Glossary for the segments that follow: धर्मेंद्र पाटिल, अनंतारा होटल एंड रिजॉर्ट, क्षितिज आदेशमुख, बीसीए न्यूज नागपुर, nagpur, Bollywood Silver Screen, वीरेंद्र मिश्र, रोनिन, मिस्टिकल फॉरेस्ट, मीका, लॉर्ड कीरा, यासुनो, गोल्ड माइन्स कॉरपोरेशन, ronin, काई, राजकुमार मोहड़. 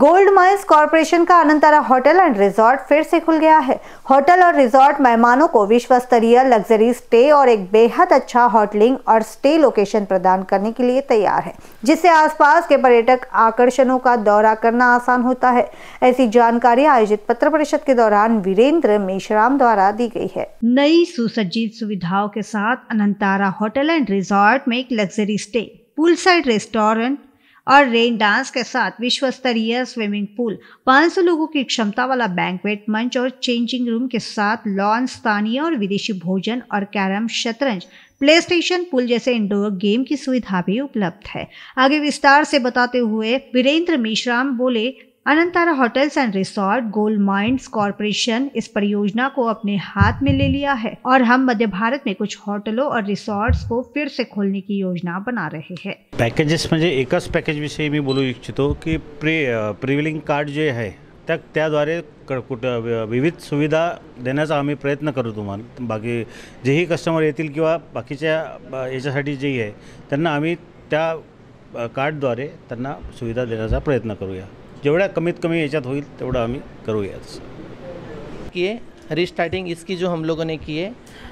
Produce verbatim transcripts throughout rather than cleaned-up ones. गोल्ड माइन्स कॉरपोरेशन का अनंतारा होटल एंड रिजॉर्ट फिर से खुल गया है। होटल और रिजॉर्ट मेहमानों को विश्व स्तरीय लग्जरी स्टे और एक बेहद अच्छा होटलिंग और स्टे लोकेशन प्रदान करने के लिए तैयार है, जिससे आसपास के पर्यटक आकर्षणों का दौरा करना आसान होता है। ऐसी जानकारी आयोजित पत्र परिषद के दौरान वीरेंद्र मिश्र द्वारा दी गई है। नई सुसज्जित सुविधाओं के साथ अनंतारा होटल एंड रिजॉर्ट में एक luxury stay, pool side restaurant और रेन डांस के साथ विश्व स्तरीय स्विमिंग पूल, पाँच सौ लोगों की क्षमता वाला बैंक्वेट मंच और चेंजिंग रूम के साथ लॉन, स्थानीय और विदेशी भोजन और कैरम, शतरंज, प्लेस्टेशन, पूल जैसे इंडोर गेम की सुविधा भी उपलब्ध है। आगे विस्तार से बताते हुए वीरेंद्र मिश्राम बोले, Anantara hotels and resort गोल्ड माइन्स कॉरपोरेशन इस परियोजना को अपने हाथ में ले लिया है और हम मध्य भारत में कुछ हॉटेलों और रिसॉर्ट्स को फिर से खोलने की योजना बना रहे हैं। पैकेजेस म्हणजे एकच पॅकेज विषयी मी बोलू इच्छितो की प्री प्रिव्हिलिंग कार्ड जे आहे त्याद्वारे विविध सुविधा देण्याचा आम्ही प्रयत्न करू। तुम्हाला बाकी जेही कस्टमर येतील किंवा बाकीच्या याच्यासाठी जे आहे त्यांना आम्ही त्या कार्डद्वारे त्यांना सुविधा देण्याचा प्रयत्न करूया। जेवड़ा कमीत कमी याच्यात होईल तेवढा आम्ही करूँगा। किए रिस्टार्टिंग इसकी जो हम लोगों ने की है,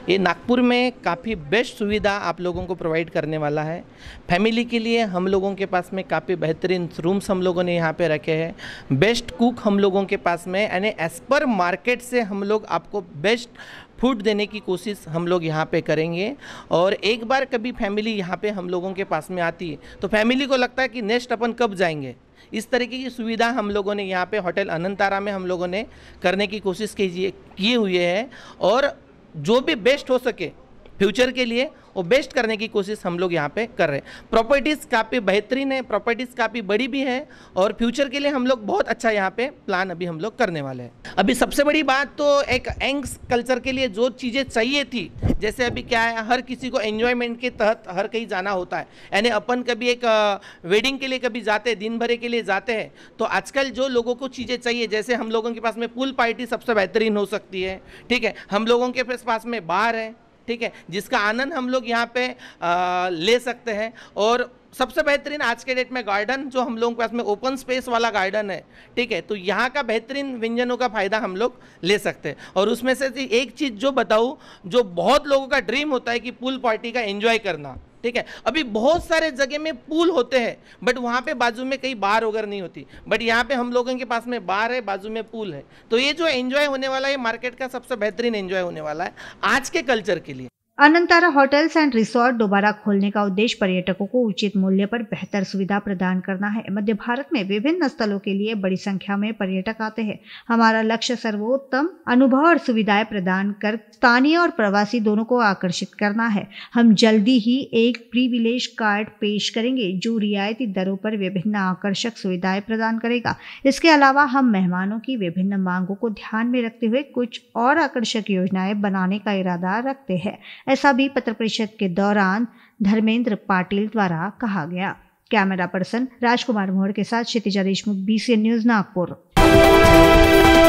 ये नागपुर में काफ़ी बेस्ट सुविधा आप लोगों को प्रोवाइड करने वाला है। फैमिली के लिए हम लोगों के पास में काफ़ी बेहतरीन रूम्स हम लोगों ने यहाँ पे रखे हैं। बेस्ट कुक हम लोगों के पास में, यानी एज़ पर मार्केट से हम लोग आपको बेस्ट फूड देने की कोशिश हम लोग यहाँ पे करेंगे। और एक बार कभी फैमिली यहाँ पे हम लोगों के पास में आती है तो फैमिली को लगता है कि नेक्स्ट अपन कब जाएंगे। इस तरीके की सुविधा हम लोगों ने यहाँ पे होटल अनंतारा में हम लोगों ने करने की कोशिश कीजिए किए हुए है। और जो भी बेस्ट हो सके फ्यूचर के लिए वो बेस्ट करने की कोशिश हम लोग यहाँ पे कर रहे हैं। प्रॉपर्टीज़ काफ़ी बेहतरीन है, प्रॉपर्टीज़ काफ़ी बड़ी भी है और फ्यूचर के लिए हम लोग बहुत अच्छा यहाँ पे प्लान अभी हम लोग करने वाले हैं। अभी सबसे बड़ी बात तो एक यंग्स कल्चर के लिए जो चीज़ें चाहिए थी, जैसे अभी क्या है हर किसी को एन्जॉयमेंट के तहत हर कहीं जाना होता है, यानी अपन कभी एक वेडिंग के लिए कभी जाते हैं, दिन भरे के लिए जाते हैं, तो आजकल जो लोगों को चीज़ें चाहिए, जैसे हम लोगों के पास में पूल पार्टी सबसे बेहतरीन हो सकती है। ठीक है, हम लोगों के पास में बार है, ठीक है, जिसका आनंद हम लोग यहाँ पे आ, ले सकते हैं। और सबसे बेहतरीन आज के डेट में गार्डन जो हम लोगों के पास में ओपन स्पेस वाला गार्डन है, ठीक है, तो यहाँ का बेहतरीन व्यंजनों का फ़ायदा हम लोग ले सकते हैं। और उसमें से एक चीज़ जो बताऊँ, जो बहुत लोगों का ड्रीम होता है कि पूल पार्टी का एंजॉय करना, ठीक है, अभी बहुत सारे जगह में पूल होते हैं बट वहाँ पे बाजू में कई बार वगैरह नहीं होती, बट यहाँ पे हम लोगों के पास में बार है, बाजू में पूल है, तो ये जो एंजॉय होने वाला है मार्केट का सबसे बेहतरीन एंजॉय होने वाला है आज के कल्चर के लिए। अनंतारा होटल्स एंड रिसोर्ट दोबारा खोलने का उद्देश्य पर्यटकों को उचित मूल्य पर बेहतर सुविधा प्रदान करना है। मध्य भारत में विभिन्न स्थलों के लिए बड़ी संख्या में पर्यटक आते हैं। हमारा लक्ष्य सर्वोत्तम अनुभव और सुविधाएं प्रदान कर स्थानीय और प्रवासी दोनों को आकर्षित करना है। हम जल्दी ही एक प्रिविलेज कार्ड पेश करेंगे जो रियायती दरों पर विभिन्न आकर्षक सुविधाएं प्रदान करेगा। इसके अलावा हम मेहमानों की विभिन्न मांगों को ध्यान में रखते हुए कुछ और आकर्षक योजनाएं बनाने का इरादा रखते हैं, ऐसा भी पत्र परिषद के दौरान धर्मेंद्र पाटिल द्वारा कहा गया। कैमरा पर्सन राजकुमार मोहड़ के साथ क्षितिज आदेशमुख, बीसीए न्यूज नागपुर।